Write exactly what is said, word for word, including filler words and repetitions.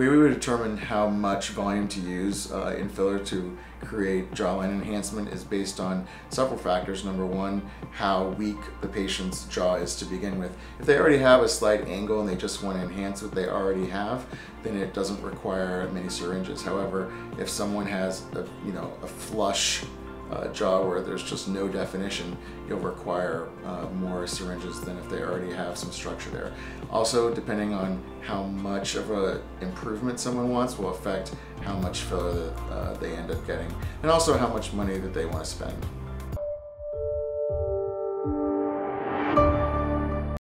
way we would determine how much volume to use uh, in filler to create jawline enhancement is based on several factors. Number one, how weak the patient's jaw is to begin with. If they already have a slight angle and they just want to enhance what they already have, then it doesn't require many syringes. However, if someone has a, you know, a flush Uh, jaw where there's just no definition, you'll require uh, more syringes than if they already have some structure there. Also, depending on how much of an improvement someone wants will affect how much filler uh, they end up getting, and also how much money that they want to spend.